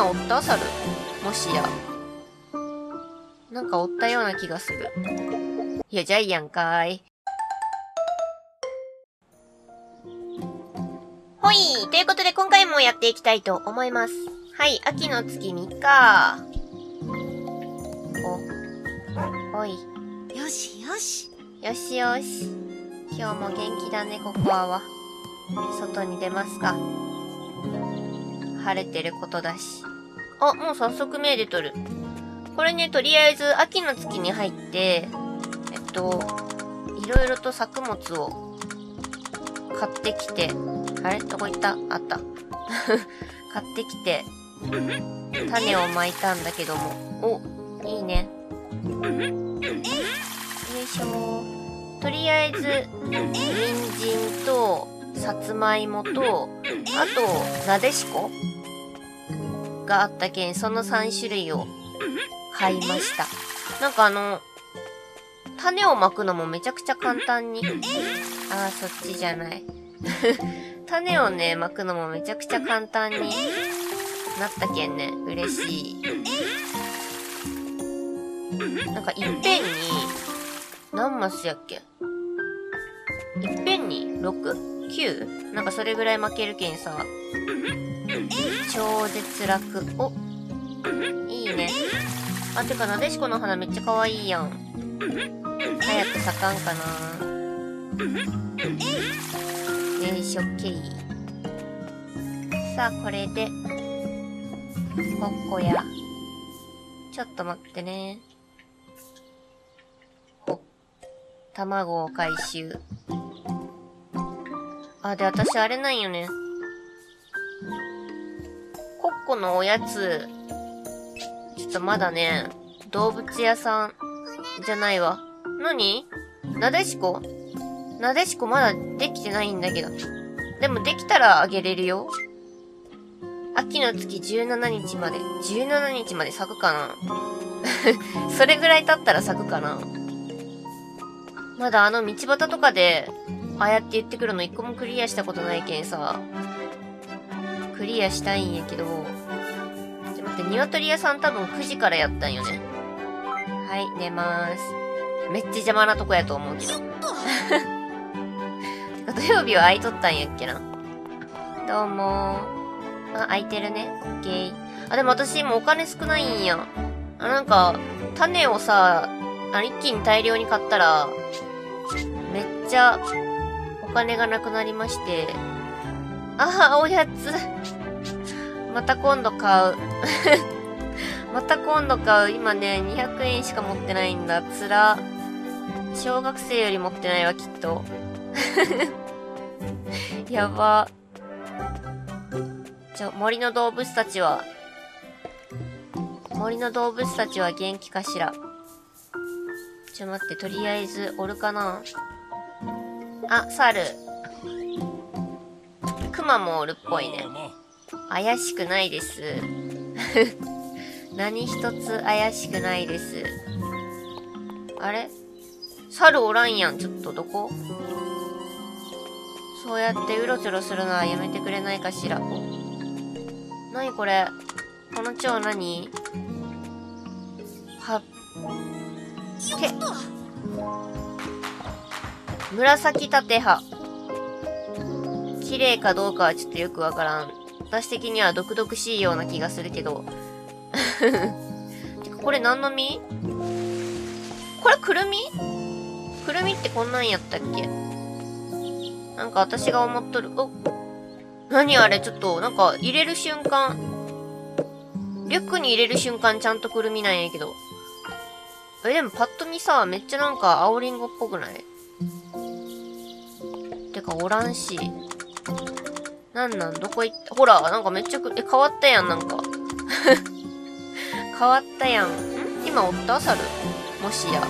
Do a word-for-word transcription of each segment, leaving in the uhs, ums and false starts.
今追った猿、もしや。なんか追ったような気がする。いや、ジャイアンかーい。ほいということで今回もやっていきたいと思います。はい、秋の月みっか。お、おい。よしよし。よしよし。今日も元気だね、ココアは。外に出ますか。晴れてることだし。あ、もう早速芽出とる。これね、とりあえず秋の月に入って、えっと、いろいろと作物を買ってきて、あれどこ行ったあった。買ってきて、種をまいたんだけども。お、いいね。よいしょ。とりあえず、人参と、さつまいもと、あと、なでしこがあったけん、そのさんしゅるいを買いました。なんかあの、種をまくのもめちゃくちゃ簡単に。ああ、そっちじゃない。種をね、まくのもめちゃくちゃ簡単になったけんね、嬉しい。なんかいっぺんに、何マスやっけ？いっぺんに ろく、きゅう? なんかそれぐらい負けるけんさ。超絶楽。お、いいね。あ、てかなでしこの花めっちゃ可愛いやん。早く咲かんかな。よいしょ、OK。さあ、これで、ろっこや。ちょっと待ってね。ほ、卵を回収。あ、で、私あれなんよね。コッコのおやつ、ちょっとまだね、動物屋さんじゃないわ。なに？なでしこ？なでしこまだできてないんだけど。でもできたらあげれるよ。秋の月じゅうしちにちまで。じゅうしちにちまで咲くかな？それぐらい経ったら咲くかな？まだあの道端とかで、ああやって言ってくるの一個もクリアしたことないけんさ。クリアしたいんやけど。ちょ、待って、鶏屋さん多分くじからやったんよね。はい、寝まーす。めっちゃ邪魔なとこやと思うけど。土曜日は空いとったんやっけな。どうもー。あ、空いてるね。オッケー。あ、でも私今お金少ないんや。あ、なんか、種をさ、あ、一気に大量に買ったら、めっちゃ、お金がなくなりまして。ああ、おやつ。また今度買う。また今度買う。今ね、にひゃくえんしか持ってないんだ。つら。小学生より持ってないわ、きっと。やば。ちょ、森の動物たちは、森の動物たちは元気かしら。ちょ、待って、とりあえず、おるかな。あ、猿。クマもおるっぽいね。怪しくないです。何一つ怪しくないです。あれ？猿おらんやん。ちょっとどこ？そうやってうろちょろするのはやめてくれないかしら。なにこれ？この蝶何？は、紫縦葉。綺麗かどうかはちょっとよくわからん。私的には毒々しいような気がするけど。てかこれ何の実？これくるみ？くるみってこんなんやったっけ？なんか私が思っとる。お、何あれちょっと、なんか入れる瞬間、リュックに入れる瞬間ちゃんとくるみなんやけど。え、でもパッと見さ、めっちゃなんか青りんごっぽくない？てか、おらんし。なんなん、どこ行った？ほら、なんかめっちゃく、え、変わったやん、なんか。変わったやん。ん？今追った猿？もしや。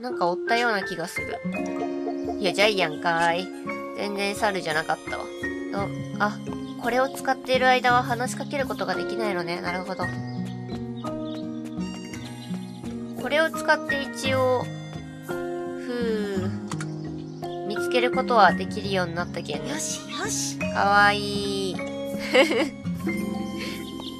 なんか追ったような気がする。いや、ジャイアンかーい。全然猿じゃなかったわ。あ、これを使っている間は話しかけることができないのね。なるほど。これを使って一応、ふぅ。見つけることはできるようになったけんね。よしよし。かわいい。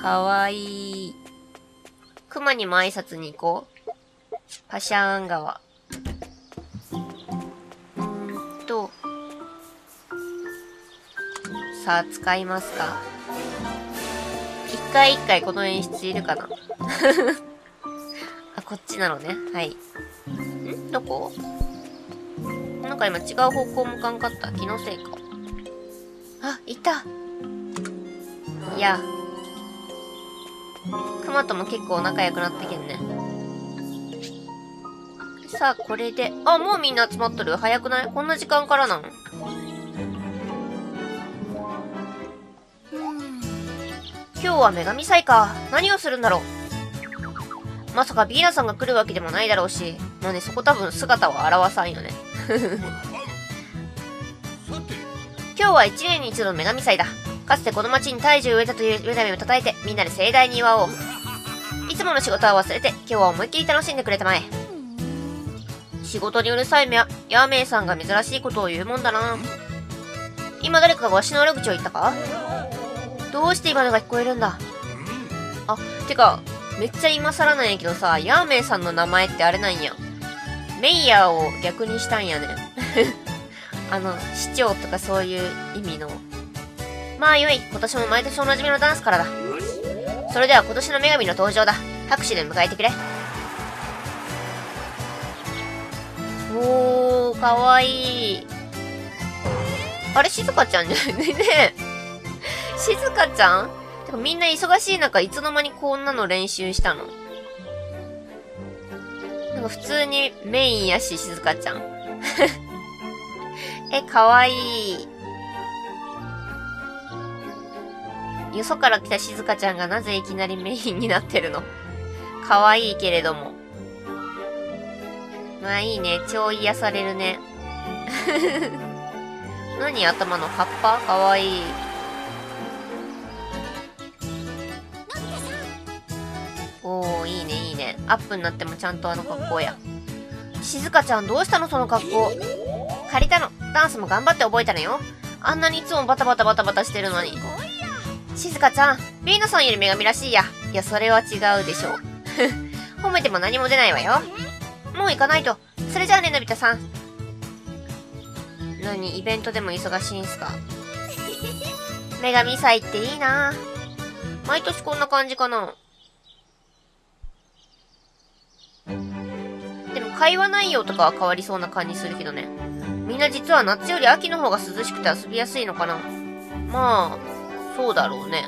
かわいい。熊にも挨拶に行こう。パシャーン川。うーんと。さあ、使いますか。一回一回この演出いるかな。あ、こっちなのね。はい。ん?どこ?なんか今違う方向向かんかった。気のせいか。あ、いた。いや。熊とも結構仲良くなってけんね。さあ、これで。あ、もうみんな集まっとる。早くない?こんな時間からなの?今日は女神祭か。何をするんだろう。まさかビーナさんが来るわけでもないだろうし。まあね、そこ多分姿を現さんよね。今日はいちねんに一度の女神祭だ。かつてこの町に大樹を植えたという女神を叩いて、みんなで盛大に祝おう。いつもの仕事は忘れて、今日は思いっきり楽しんでくれたまえ。仕事にうるさいヤーメイさんが珍しいことを言うもんだな。今誰かがわしの悪口を言ったか?どうして今のが聞こえるんだ?あ、てか、めっちゃ今更なんやけどさ、ヤーメイさんの名前ってあれなんや。メイヤーを逆にしたんやね。あの、市長とかそういう意味の。まあよい、今年も毎年おなじみのダンスからだ。それでは今年の女神の登場だ。拍手で迎えてくれ。おー、かわいい。あれ、しずかちゃんじゃないねえ。しずかちゃん?てかみんな忙しい中、いつの間にこんなの練習したの?なんか普通にメインやし、しずかちゃん。え、かわいい。よそから来たしずかちゃんがなぜいきなりメインになってるの?かわいいけれども。まあいいね、超癒されるね。何頭の葉っぱ?かわいい。おー、いいね、いいね。アップになってもちゃんとあの格好や。しずかちゃん、どうしたのその格好。借りたの。ダンスも頑張って覚えたのよ。あんなにいつもバタバタバタバタしてるのに。しずかちゃん、ビーナさんより女神らしいや。いや、それは違うでしょう。褒めても何も出ないわよ。もう行かないと。それじゃあね、のび太さん。何、イベントでも忙しいんすか。女神祭っていいな。毎年こんな感じかな。でも会話内容とかは変わりそうな感じするけどね。みんな実は夏より秋の方が涼しくて遊びやすいのかな。まあ、そうだろうね。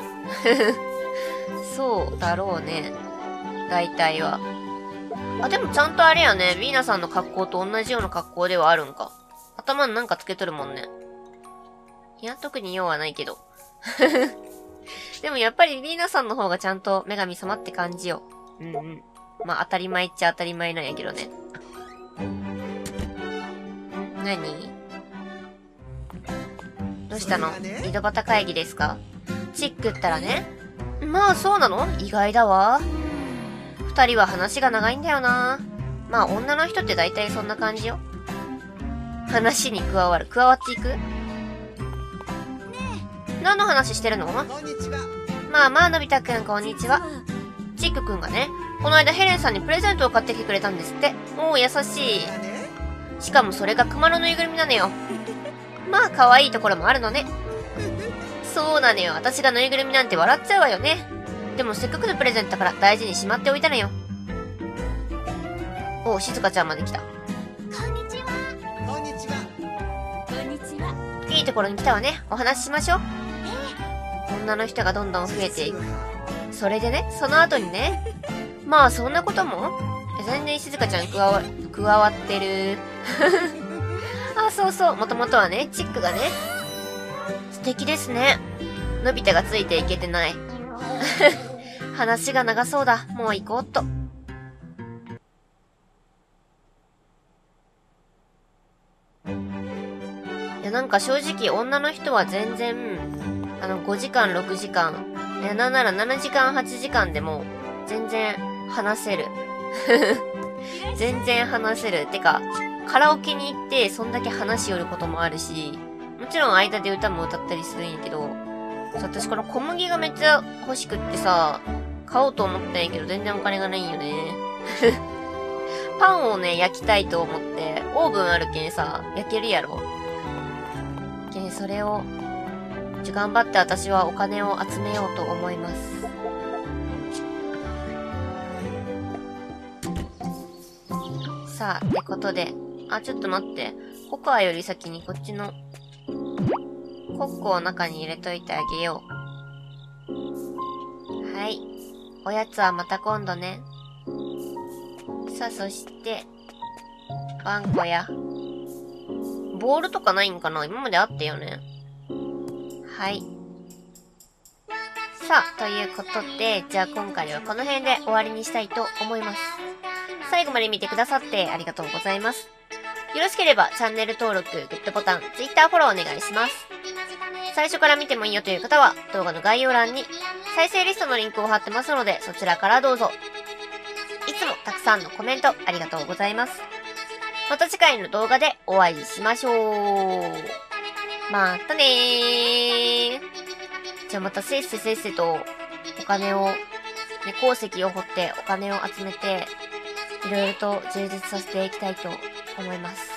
そうだろうね。大体は。あ、でもちゃんとあれやね。ヴィーナさんの格好と同じような格好ではあるんか。頭になんかつけとるもんね。いや、特に用はないけど。でもやっぱりヴィーナさんの方がちゃんと女神様って感じよ。うんうん。まあ当たり前っちゃ当たり前なんやけどね。何?どうしたの?井戸端会議ですか?チックったらね。まあそうなの?意外だわ。二人は話が長いんだよな。まあ女の人って大体そんな感じよ。話に加わる。加わっていく?何の話してるの?まあまあ、のび太くん、こんにちは。チックくんがね、この間ヘレンさんにプレゼントを買ってきてくれたんですって。もう優しい。しかもそれが熊のぬいぐるみなのよ。まあ可愛いところもあるのね。そうなのよ。私がぬいぐるみなんて笑っちゃうわよね。でもせっかくのプレゼントだから大事にしまっておいたのよ。おう、しずかちゃんまで来た。こんにちは。こんにちは。こんにちは。いいところに来たわね。お話ししましょう。女の人がどんどん増えていく。それでね、その後にね。まあそんなことも全然しずかちゃん加わ、加わってる。あ、そうそう。もともとはね、チックがね。素敵ですね。のび太がついていけてない。話が長そうだ。もう行こうっと。いや、なんか正直女の人は全然、あのごじかん、ろくじかん、いや、なんならななじかん、はちじかんでも、全然話せる。全然話せる。てか、カラオケに行って、そんだけ話しよることもあるし、もちろん間で歌も歌ったりするんやけど、私この小麦がめっちゃ欲しくってさ、買おうと思ったんやけど全然お金がないんよね。パンをね、焼きたいと思って、オーブンあるけんさ、焼けるやろ。けんそれを、ちょ頑張って私はお金を集めようと思います。さあ、ってことで。あ、ちょっと待って。ココアより先にこっちの、コッコを中に入れといてあげよう。はい。おやつはまた今度ね。さあ、そして、ワンコや。ボールとかないんかな？今まであったよね。はい。さあ、ということで、じゃあ今回はこの辺で終わりにしたいと思います。最後まで見てくださってありがとうございます。よろしければチャンネル登録、グッドボタン、Twitter フォローお願いします。最初から見てもいいよという方は動画の概要欄に再生リストのリンクを貼ってますのでそちらからどうぞ。いつもたくさんのコメントありがとうございます。また次回の動画でお会いしましょう。またねー。じゃあまたせっせせっせとお金を、ね、鉱石を掘ってお金を集めていろいろと充実させていきたいと思います。